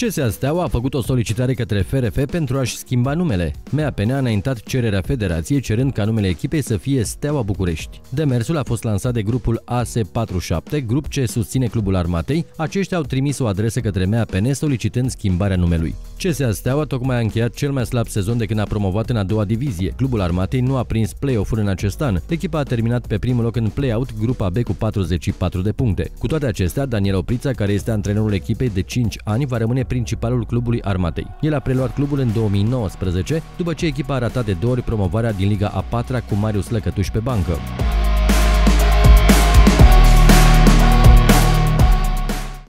CSA Steaua a făcut o solicitare către FRF pentru a-și schimba numele. MApN a înaintat cererea federației cerând ca numele echipei să fie Steaua București. Demersul a fost lansat de grupul AS47, grup ce susține Clubul Armatei. Aceștia au trimis o adresă către MApN solicitând schimbarea numelui. CSA Steaua tocmai a încheiat cel mai slab sezon de când a promovat în a doua divizie. Clubul Armatei nu a prins play-off-ul în acest an. Echipa a terminat pe primul loc în play-out, grupa B, cu 44 de puncte. Cu toate acestea, Daniel Oprița, care este antrenorul echipei de 5 ani, va rămâne principalul Clubului Armatei. El a preluat clubul în 2019, după ce echipa a ratat de 2 ori promovarea din Liga A4 cu Marius Lăcătuș pe bancă.